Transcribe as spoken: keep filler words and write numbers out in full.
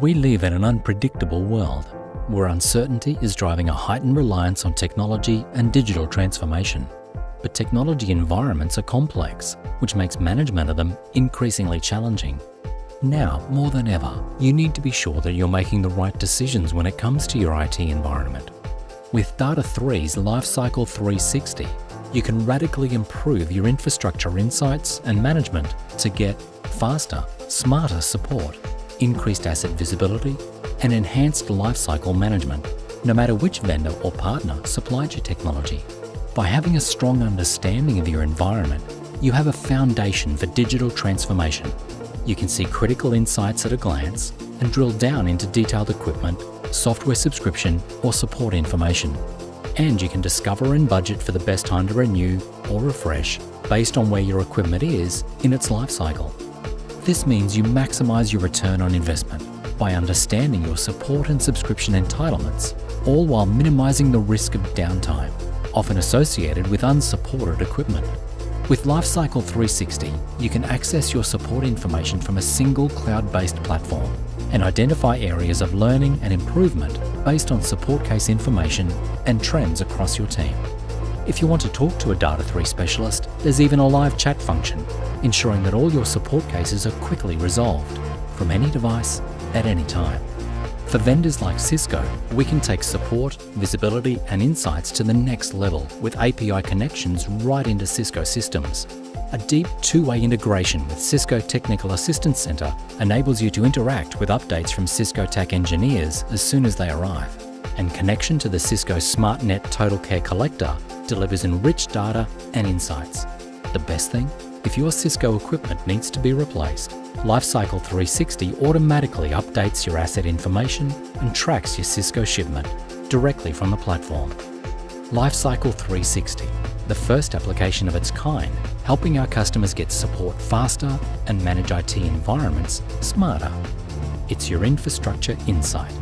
We live in an unpredictable world where uncertainty is driving a heightened reliance on technology and digital transformation. But technology environments are complex, which makes management of them increasingly challenging. Now, more than ever, you need to be sure that you're making the right decisions when it comes to your I T environment. With Data three's Lifecycle three sixty, you can radically improve your infrastructure insights and management to get faster, smarter support, increased asset visibility, and enhanced lifecycle management, no matter which vendor or partner supplied your technology. By having a strong understanding of your environment, you have a foundation for digital transformation. You can see critical insights at a glance and drill down into detailed equipment, software subscription, or support information. And you can discover and budget for the best time to renew or refresh based on where your equipment is in its life cycle. This means you maximize your return on investment by understanding your support and subscription entitlements, all while minimizing the risk of downtime, often associated with unsupported equipment. With Lifecycle three sixty, you can access your support information from a single cloud-based platform and identify areas of learning and improvement based on support case information and trends across your team. If you want to talk to a Data three specialist, there's even a live chat function, ensuring that all your support cases are quickly resolved from any device at any time. For vendors like Cisco, we can take support, visibility, and insights to the next level with A P I connections right into Cisco systems. A deep two-way integration with Cisco Technical Assistance Center enables you to interact with updates from Cisco T A C engineers as soon as they arrive. And connection to the Cisco SmartNet Total Care Collector delivers enriched data and insights. The best thing? If your Cisco equipment needs to be replaced, Lifecycle three sixty automatically updates your asset information and tracks your Cisco shipment directly from the platform. Lifecycle three sixty, the first application of its kind, helping our customers get support faster and manage I T environments smarter. It's your infrastructure insight.